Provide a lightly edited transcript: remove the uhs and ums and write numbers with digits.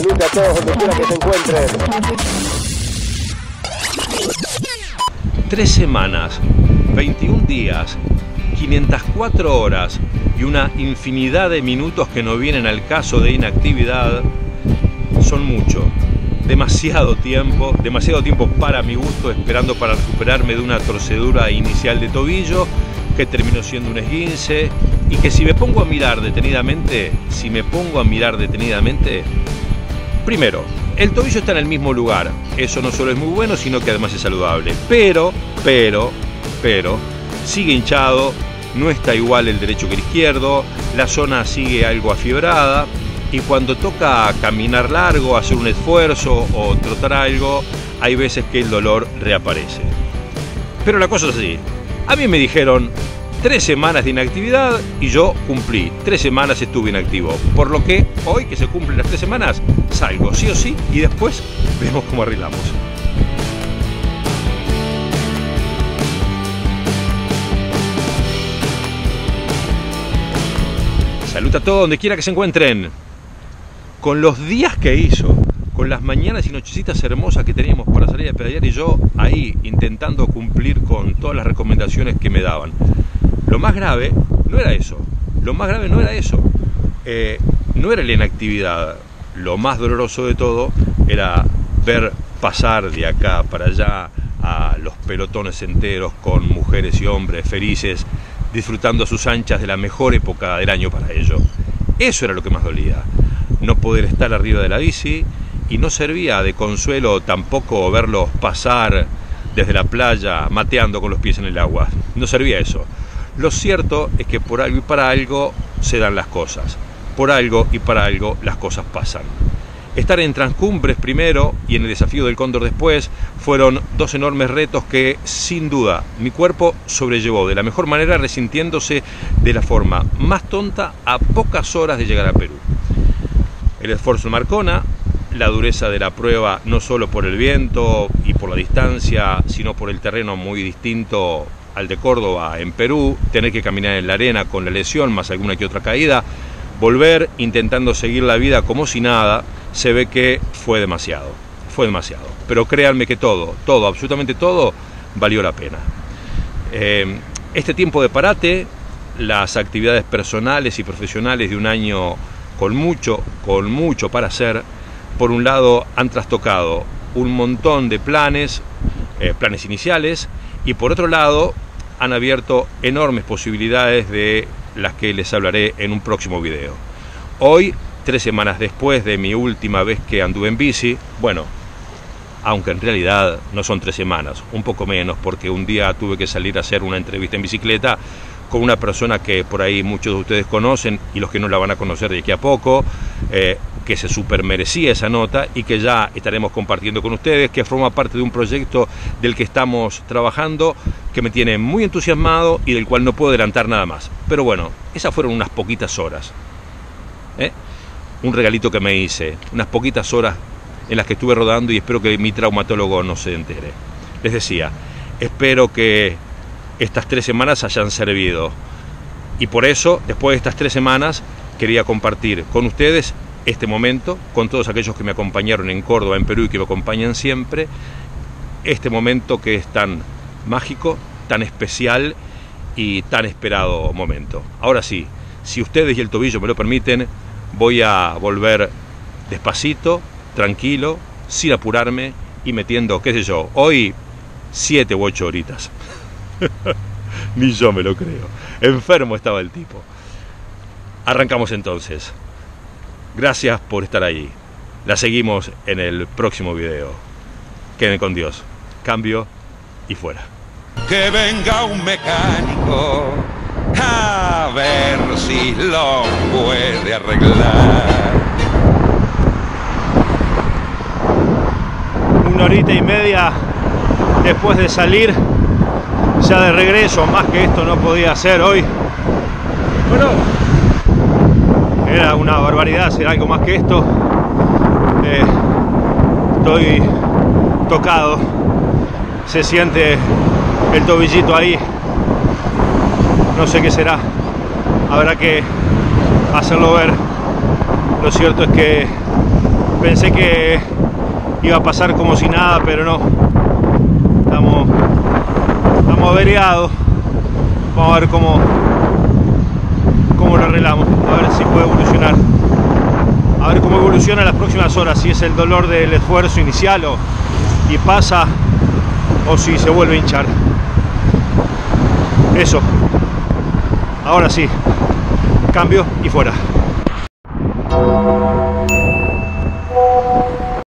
Salud a todos donde quiera que se encuentren. 3 semanas, 21 días, 504 horas y una infinidad de minutos que no vienen al caso de inactividad son mucho. Demasiado tiempo para mi gusto, esperando para recuperarme de una torcedura inicial de tobillo que terminó siendo un esguince y que si me pongo a mirar detenidamente, primero, el tobillo está en el mismo lugar. Eso no solo es muy bueno, sino que además es saludable. Pero, sigue hinchado, no está igual el derecho que el izquierdo, la zona sigue algo afiebrada. Y cuando toca caminar largo, hacer un esfuerzo o trotar algo, hay veces que el dolor reaparece. Pero la cosa es así. A mí me dijeron 3 semanas de inactividad y yo cumplí. 3 semanas estuve inactivo. Por lo que hoy que se cumplen las 3 semanas, salgo sí o sí y después vemos cómo arreglamos. Salud a todos donde quiera que se encuentren. Con los días que hizo, con las mañanas y nochecitas hermosas que teníamos para salir a pedalear y yo ahí intentando cumplir con todas las recomendaciones que me daban. Lo más grave no era eso. No era la inactividad. Lo más doloroso de todo era ver pasar de acá para allá a los pelotones enteros con mujeres y hombres felices, disfrutando a sus anchas de la mejor época del año para ellos. Eso era lo que más dolía. No poder estar arriba de la bici, y no servía de consuelo tampoco verlos pasar desde la playa mateando con los pies en el agua. No servía eso. Lo cierto es que por algo y para algo se dan las cosas. Por algo y para algo las cosas pasan. Estar en Transcumbres primero y en el desafío del Cóndor después fueron 2 enormes retos que, sin duda, mi cuerpo sobrellevó de la mejor manera, resintiéndose de la forma más tonta a pocas horas de llegar a Perú. El esfuerzo en Marcona, la dureza de la prueba no solo por el viento y por la distancia, sino por el terreno muy distinto al de Córdoba en Perú, tener que caminar en la arena con la lesión más alguna que otra caída, volver intentando seguir la vida como si nada, se ve que fue demasiado. Pero créanme que todo, absolutamente todo, valió la pena. Este tiempo de parate, las actividades personales y profesionales de un año con mucho para hacer, por un lado han trastocado un montón de planes iniciales, y por otro lado han abierto enormes posibilidades de las que les hablaré en un próximo video. Hoy, 3 semanas después de mi última vez que anduve en bici, bueno, aunque en realidad no son 3 semanas, un poco menos, porque un día tuve que salir a hacer una entrevista en bicicleta con una persona que por ahí muchos de ustedes conocen y los que no la van a conocer de aquí a poco, que se super merecía esa nota y que ya estaremos compartiendo con ustedes, que forma parte de un proyecto del que estamos trabajando, que me tiene muy entusiasmado y del cual no puedo adelantar nada más. Pero bueno, esas fueron unas poquitas horas. Un regalito que me hice, unas poquitas horas en las que estuve rodando y espero que mi traumatólogo no se entere. Les decía, espero que estas 3 semanas hayan servido. Y por eso, después de estas 3 semanas, quería compartir con ustedes este momento, con todos aquellos que me acompañaron en Córdoba, en Perú y que me acompañan siempre, este momento que es tan mágico, tan especial y tan esperado momento. Ahora sí, si ustedes y el tobillo me lo permiten, voy a volver despacito, tranquilo, sin apurarme y metiendo, qué sé yo, hoy 7 u 8 horitas. Ni yo me lo creo. Enfermo estaba el tipo. Arrancamos entonces. Gracias por estar ahí. La seguimos en el próximo video. Queden con Dios. Cambio y fuera. Que venga un mecánico a ver si lo puede arreglar. 1 horita y media después de salir, ya de regreso. Más que esto no podía hacer hoy. Bueno, era una barbaridad hacer algo más que esto. Estoy tocado, se siente el tobillito ahí, no sé qué será, habrá que hacerlo ver. Lo cierto es que Pensé que iba a pasar como si nada, pero no. Estamos averiados. Vamos a ver cómo lo arreglamos. A ver si puede evolucionar. A ver cómo evoluciona en las próximas horas. Si es el dolor del esfuerzo inicial y pasa, o si se vuelve a hinchar. Eso. Ahora sí. Cambio y fuera.